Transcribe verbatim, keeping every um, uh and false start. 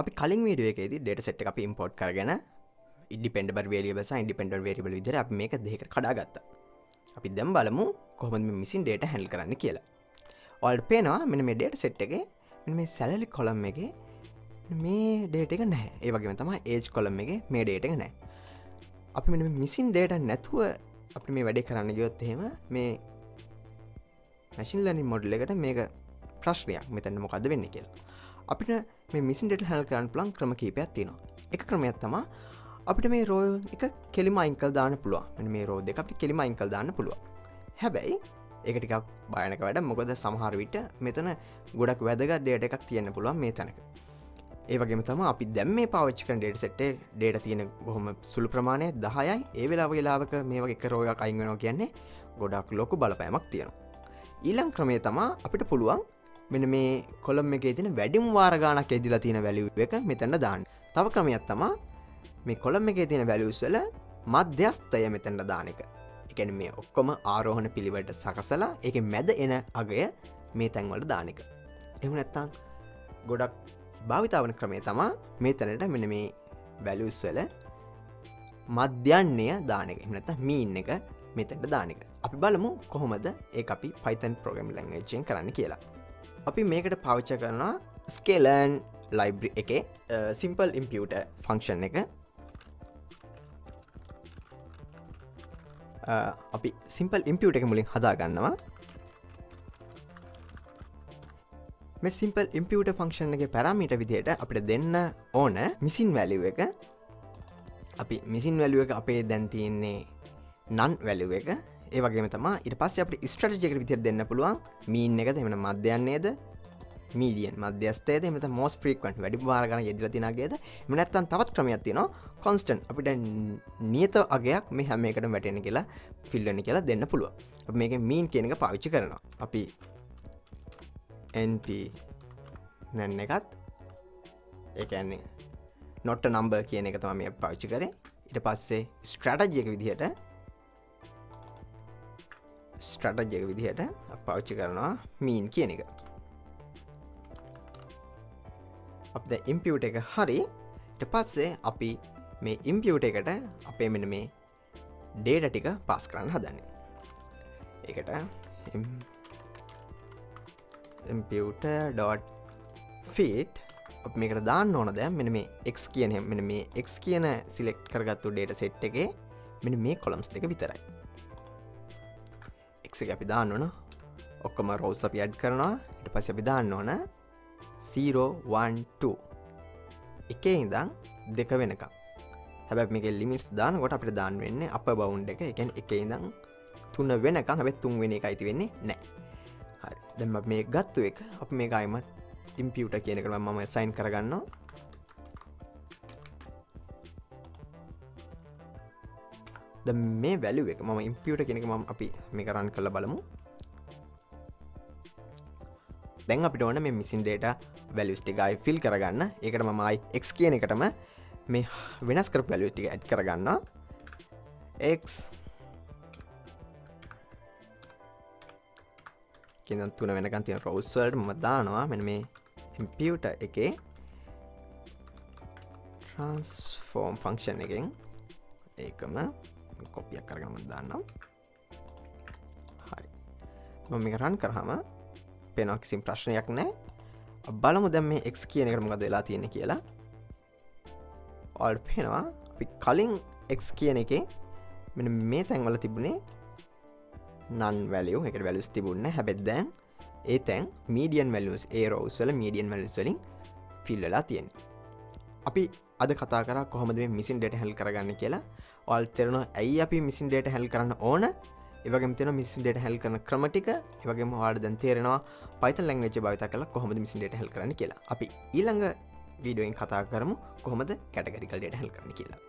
අපි කලින් වීඩියෝ එකේදී data set එක අපි import කරගෙන dependable variable සහ independent variable විදිහට අපි මේක දෙකකට කඩාගත්තා. අපි දැන් බලමු කොහොමද මේ missing data handle කරන්න කියලා. ඔයාලට පේනවා මෙන්න මේ data set එකේ මෙන්න මේ salary column එකේ මේ data එක නැහැ. ඒ වගේම තමයි age column එකේ මේ data එක නැහැ. අපි මෙන්න මේ missing data නැතුව අපි මේ වැඩේ කරන්න ගියොත් එහෙම මේ machine learning model එකට මේක ප්‍රශ්නයක්. මෙතන මොකද්ද වෙන්නේ කියලා. අපිට මේ missing data handle කරන්න පුළුවන් ක්‍රම කීපයක් තියෙනවා. එක ක්‍රමයක් තමයි අපිට මේ row එක කෙලිම අයින් කරලා දාන්න පුළුවන්. මෙන්න මේ row දෙක අපිට කෙලිම අයින් කරලා දාන්න පුළුවන්. හැබැයි ඒක ටිකක් භයානක වැඩ. මොකද සමහර විට මෙතන ගොඩක් වැදගත් data එකක් තියෙන්න පුළුවන් මේ තැනක. ඒ වගේම තමයි අපි දැන් මේ පාවිච්චි කරන data set එකේ data තියෙන බොහොම සුළු ප්‍රමාණයක් දහයයි. ඒ වෙලාව වෙලාවක මේ වගේ එක row එකක් අයින් වෙනවා කියන්නේ ගොඩක් ලොකු බලපෑමක් තියෙනවා. ඊළඟ ක්‍රමය තමයි අපිට පුළුවන් මෙන්න මේ කොලම් එකේ තියෙන වැඩිම වාර ගණනක් ඇදලා තියෙන වැලියු එක මෙතන දාන්න. තව ක්‍රමයක් තමයි මේ කොලම් එකේ තියෙන වැලියුස් වල මධ්‍යස්ථය මෙතන දාන එක. ඒ කියන්නේ මේ ඔක්කොම ආරෝහණ පිළිවෙලට සකසලා ඒකේ මැද එන අගය මේ තැන් වලට දාන එක. එහෙම නැත්නම් ගොඩක් භාවිතා වෙන ක්‍රමය තමයි මෙතනට මෙන්න මේ වැලියුස් වල මධ්‍යන්නේ දාන එක. එහෙම නැත්නම් mean එක මෙතනට දාන එක. අපි බලමු කොහොමද ඒක අපි Python programming language එකෙන් කරන්න කියලා. අපි මේකට පාවිච්චි කරනවා sklearn library එකේ simple imputer function එක. අපි simple imputer එක මුලින් හදා ගන්නවා. මේ simple imputer function එකේ parameter විදිහට අපිට දෙන්න ඕන missing value එක. අපි missing value එක අපේ දැන් තියෙන්නේ none value එක. ඒ වගේම තමයි ඊට පස්සේ අපිට ස්ට්‍රැටජි එකකට විදියට දෙන්න පුළුවන් mean එකද එහෙම නැත්නම් මධ්‍යන්නේද median මධ්‍යස්ථයද එහෙම නැත්නම් most frequent වැඩිම වාර ගණන යෙදලා තියෙන අගයද එහෙම නැත්නම් තවත් ක්‍රමයක් තියෙනවා constant අපිට නියත අගයක් මේ හැම එකටම වැටෙන කියලා fill වෙන කියලා දෙන්න පුළුවන්. අපි මේකේ mean කියන එක පාවිච්චි කරනවා. අපි np nan එකත් ඒ කියන්නේ not a number කියන එක තමයි මේ අපි පාවිච්චි කරේ. ඊට පස්සේ strategy එක විදියට strategy එක විදිහට අපි පාවිච්චි කරනවා mean කියන එක. අපි දැන් impute එක හරි ඊට පස්සේ අපි මේ impute එකට අපේ මෙන්න මේ data ටික pass කරන්න හදන්නේ. ඒකට imputer.fit අපි මේකට දාන්න ඕන දැන් මෙන්න මේ x කියන මෙන්න මේ x කියන select කරගත්තු data set එකේ මෙන්න මේ columns දෙක විතරයි. x එක අපි දාන්න ඕන ඔක්කොම rows අපි add කරනවා. ඊට පස්සේ අපි දාන්න ඕන zero one two එකේ ඉඳන් දෙක වෙනකම්. හැබැයි මේකේ limits දානකොට අපිට දාන්න වෙන්නේ upper bound එක. ඒ කියන්නේ එකේ ඉඳන් තුන වෙනකම්. හැබැයි තුන් වෙන එකයි තියෙන්නේ නැහැ. හරි. දැන් අපි මේක ගත්ත එක අපි මේක ආයෙම imputer කියන එකට මම assign කරගන්නවා. මේ වැලියු එක මම ඉම්පියුටර් කියන එක මම අපි මේක රන් කරලා බලමු. දැන් අපිට ඕන මේ missing data values ටික ආයි fill කරගන්න. ඒකට මම ආයි x කියන එකටම මේ වෙනස් කරපු value ටික add කරගන්නවා. x කියන තුන වෙනකන් තියෙන rows වලට මම දානවා මෙන්න මේ ඉම්පියුටර් එකේ transform function එකෙන් ඒකම කොපියක් කරගෙන මම දාන්නම්. හරි. මම මේක රන් කරාම පේනවා කිසිම ප්‍රශ්නයක් නැහැ. බලමු දැන් මේ x කියන එකට මොකද වෙලා තියෙන්නේ කියලා. ඔයාලට පේනවා අපි කලින් x කියන එකේ මෙන්න මේ තැන්වල තිබුණේ none value. ඒකට values තිබුණේ නැහැ. හැබැයි දැන් ඒ තැන් median values, ඒ rows වල median values වලින් fill වෙලා තියෙනවා. අපි අද කතා කරා කොහොමද මේ missing data handle කරගන්නේ කියලා. ඔයාලට තේරෙනවා ඇයි අපි missing data handle කරන්න ඕන. ඒ වගේම තේරෙනවා missing data handle කරන ක්‍රම ටික. ඒ වගේම ඔයාලට දැන් තේරෙනවා Python language එක භාවිත කරලා කොහොමද missing data handle කරන්න කියලා. අපි ඊළඟ වීඩියෝෙන් කතා කරමු කොහොමද categorical data handle කරන්න කියලා.